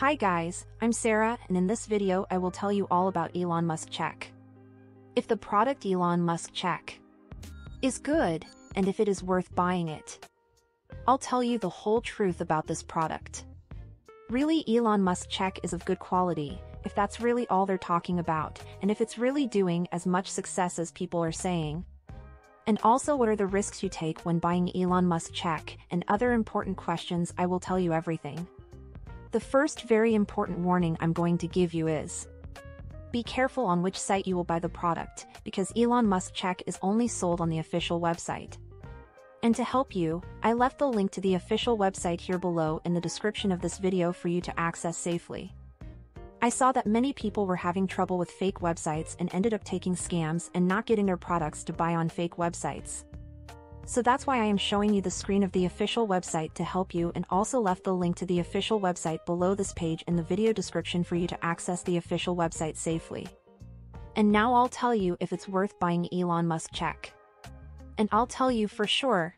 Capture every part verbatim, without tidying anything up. Hi guys, I'm Sarah, and in this video I will tell you all about Elon Musk check. If the product Elon Musk check is good, and if it is worth buying it. I'll tell you the whole truth about this product. Really, Elon Musk check is of good quality, if that's really all they're talking about, and if it's really doing as much success as people are saying. And also, what are the risks you take when buying Elon Musk check, and other important questions. I will tell you everything. The first very important warning I'm going to give you is, be careful on which site you will buy the product, because Elon Musk check is only sold on the official website. And to help you, I left the link to the official website here below in the description of this video for you to access safely. I saw that many people were having trouble with fake websites and ended up taking scams and not getting their products to buy on fake websites. So that's why I am showing you the screen of the official website to help you, and also left the link to the official website below this page in the video description for you to access the official website safely. And now I'll tell you if it's worth buying Elon Musk check. And I'll tell you for sure,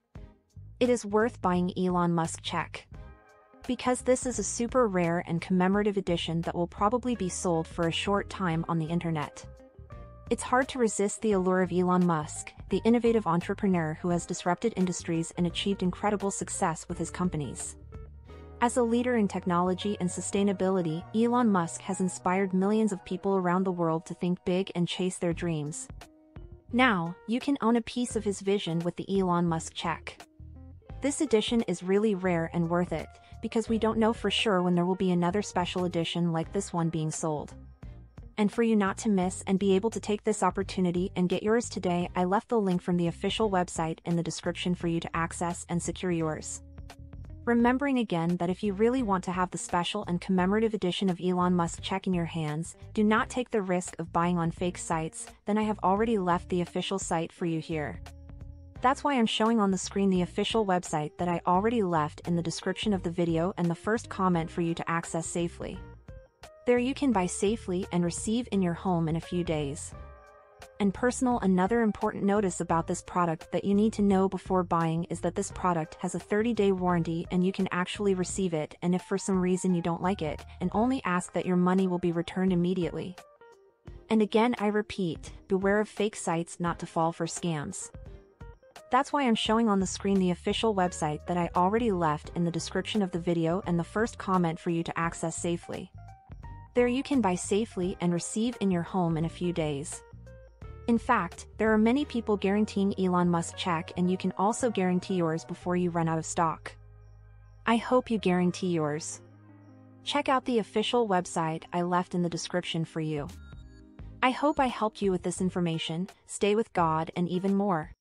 it is worth buying Elon Musk check. Because this is a super rare and commemorative edition that will probably be sold for a short time on the internet. It's hard to resist the allure of Elon Musk, the innovative entrepreneur who has disrupted industries and achieved incredible success with his companies. As a leader in technology and sustainability, Elon Musk has inspired millions of people around the world to think big and chase their dreams. Now, you can own a piece of his vision with the Elon Musk check. This edition is really rare and worth it, because we don't know for sure when there will be another special edition like this one being sold. And for you not to miss and be able to take this opportunity and get yours today, I left the link from the official website in the description for you to access and secure yours. Remembering again that if you really want to have the special and commemorative edition of Elon Musk check in your hands, do not take the risk of buying on fake sites, then I have already left the official site for you here. That's why I'm showing on the screen the official website that I already left in the description of the video and the first comment for you to access safely. There you can buy safely and receive in your home in a few days. And personal, another important notice about this product that you need to know before buying is that this product has a thirty day warranty, and you can actually receive it, and if for some reason you don't like it, and only ask that your money will be returned immediately. And again, I repeat, beware of fake sites, not to fall for scams. That's why I'm showing on the screen the official website that I already left in the description of the video and the first comment for you to access safely. There you can buy safely and receive in your home in a few days. In fact, there are many people guaranteeing Elon Musk check, and you can also guarantee yours before you run out of stock. I hope you guarantee yours. Check out the official website I left in the description for you. I hope I helped you with this information. Stay with God and even more.